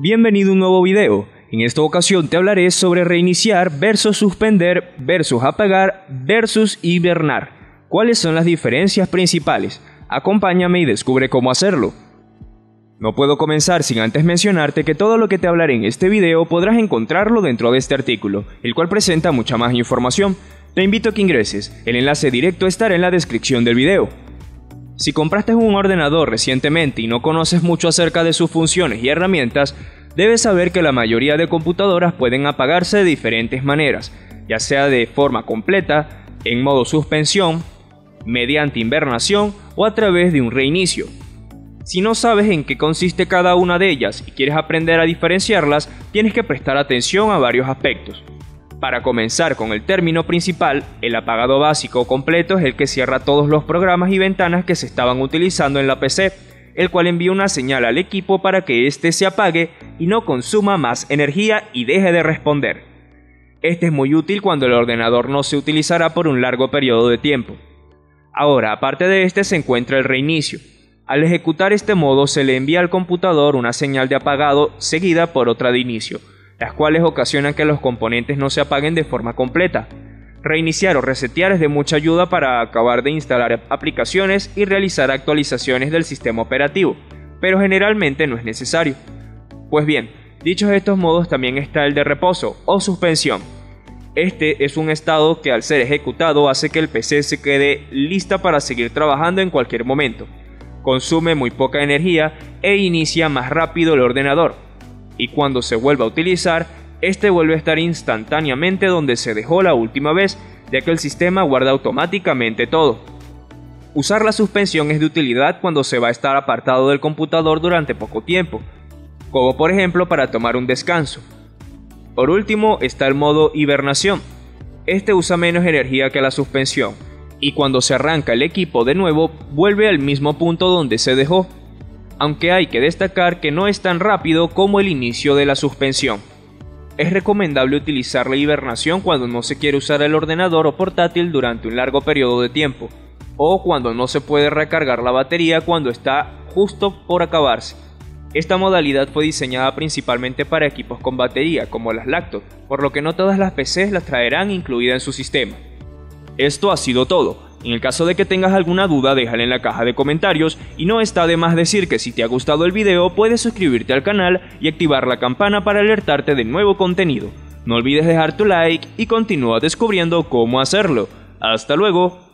Bienvenido a un nuevo video. En esta ocasión te hablaré sobre reiniciar versus suspender versus apagar versus hibernar. ¿Cuáles son las diferencias principales? Acompáñame y descubre cómo hacerlo. No puedo comenzar sin antes mencionarte que todo lo que te hablaré en este video podrás encontrarlo dentro de este artículo, el cual presenta mucha más información. Te invito a que ingreses, el enlace directo estará en la descripción del video. Si compraste un ordenador recientemente y no conoces mucho acerca de sus funciones y herramientas, debes saber que la mayoría de computadoras pueden apagarse de diferentes maneras, ya sea de forma completa, en modo suspensión, mediante hibernación o a través de un reinicio. Si no sabes en qué consiste cada una de ellas y quieres aprender a diferenciarlas, tienes que prestar atención a varios aspectos. Para comenzar con el término principal, el apagado básico o completo es el que cierra todos los programas y ventanas que se estaban utilizando en la PC, el cual envía una señal al equipo para que éste se apague y no consuma más energía y deje de responder. Este es muy útil cuando el ordenador no se utilizará por un largo periodo de tiempo. Ahora, aparte de este se encuentra el reinicio. Al ejecutar este modo se le envía al computador una señal de apagado seguida por otra de inicio, las cuales ocasionan que los componentes no se apaguen de forma completa. Reiniciar o resetear es de mucha ayuda para acabar de instalar aplicaciones y realizar actualizaciones del sistema operativo, pero generalmente no es necesario. Pues bien, dichos estos modos también está el de reposo o suspensión. Este es un estado que al ser ejecutado hace que el PC se quede lista para seguir trabajando en cualquier momento. Consume muy poca energía e inicia más rápido el ordenador, y cuando se vuelva a utilizar, este vuelve a estar instantáneamente donde se dejó la última vez, ya que el sistema guarda automáticamente todo. Usar la suspensión es de utilidad cuando se va a estar apartado del computador durante poco tiempo, como por ejemplo para tomar un descanso. Por último está el modo hibernación. Este usa menos energía que la suspensión, y cuando se arranca el equipo de nuevo, vuelve al mismo punto donde se dejó, aunque hay que destacar que no es tan rápido como el inicio de la suspensión. Es recomendable utilizar la hibernación cuando no se quiere usar el ordenador o portátil durante un largo periodo de tiempo, o cuando no se puede recargar la batería cuando está justo por acabarse. Esta modalidad fue diseñada principalmente para equipos con batería, como las laptops, por lo que no todas las PCs las traerán incluida en su sistema. Esto ha sido todo. En el caso de que tengas alguna duda, déjala en la caja de comentarios, y no está de más decir que si te ha gustado el video puedes suscribirte al canal y activar la campana para alertarte de nuevo contenido. No olvides dejar tu like y continúa descubriendo cómo hacerlo. ¡Hasta luego!